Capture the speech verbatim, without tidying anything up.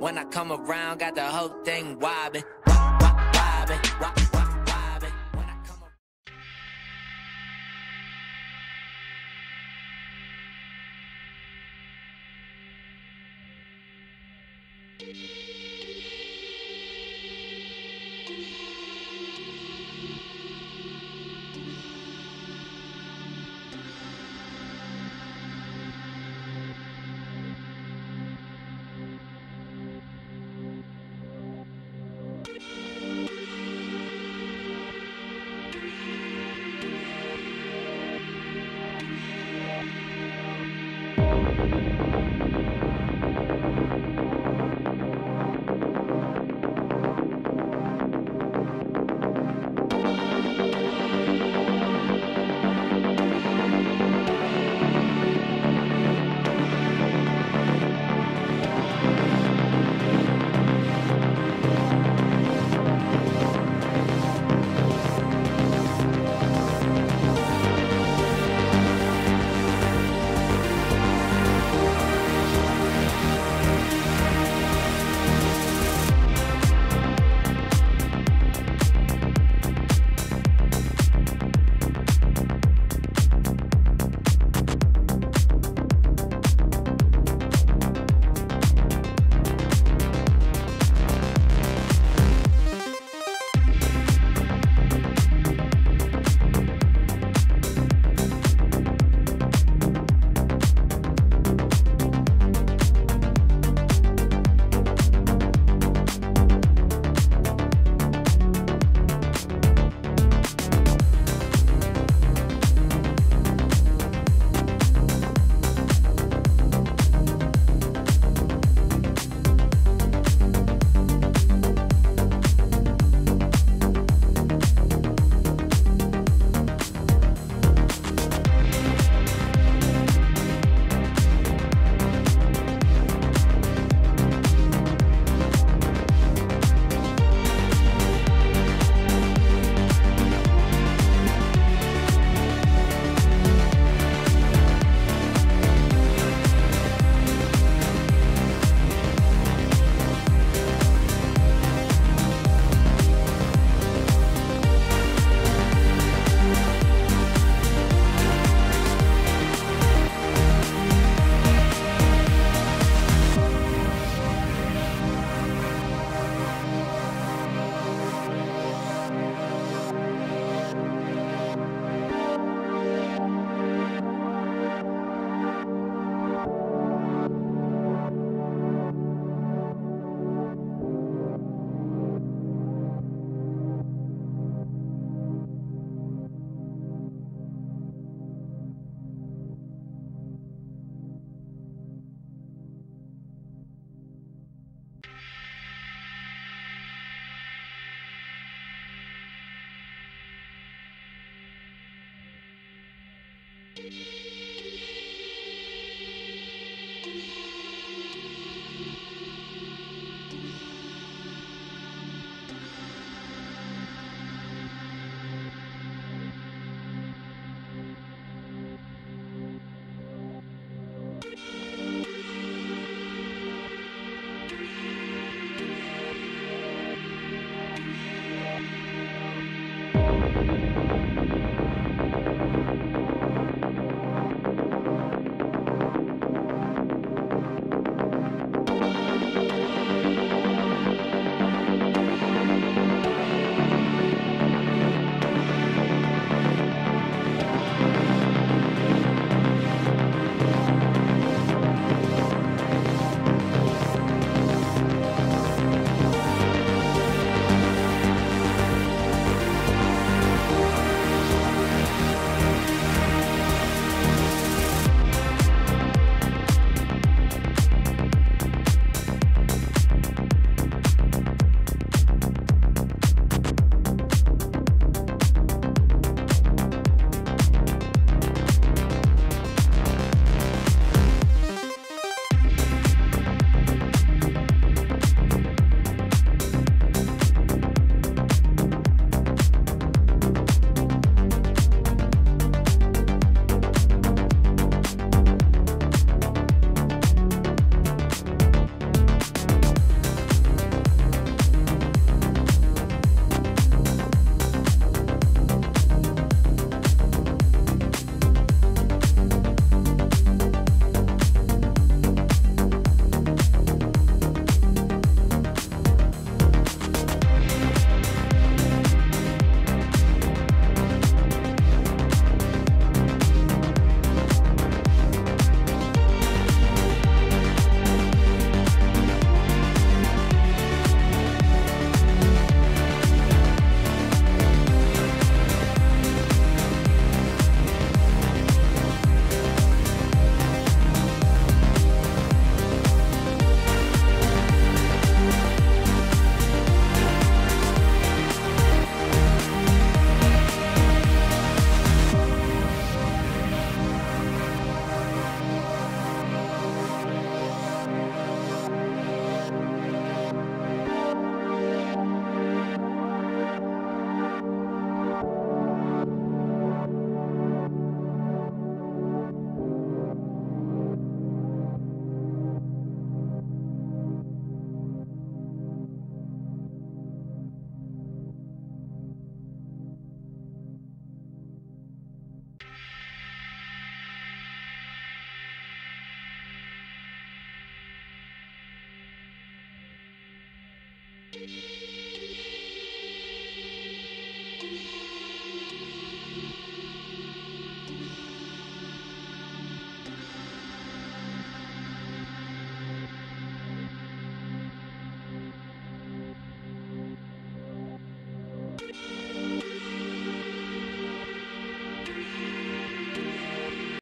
When I come around, got the whole thing wobbin', wop, wop, wobbin', wop, wop, wobbin'. When I come around.